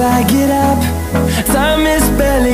I get up, time is barely